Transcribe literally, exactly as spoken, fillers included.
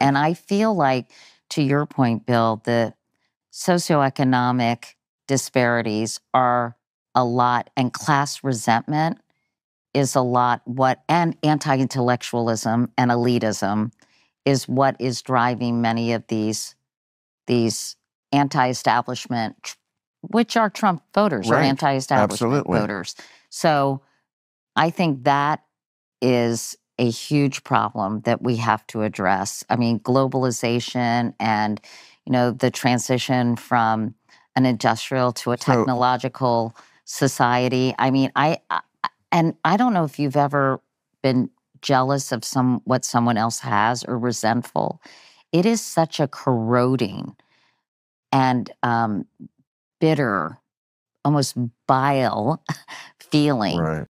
Right. And I feel like, to your point, Bill, the socioeconomic disparities are a lot, and class resentment is a lot, what, and anti-intellectualism and elitism is what is driving many of these, these anti-establishment, which are Trump voters, right. or anti-establishment Absolutely. voters. So I think that is a huge problem that we have to address. I mean, globalization and, you know, the transition from an industrial to a technological so, society. I mean, I, I, and I don't know if you've ever been jealous of some what someone else has or resentful. It is such a corroding and um, bitter, almost bile feeling, right.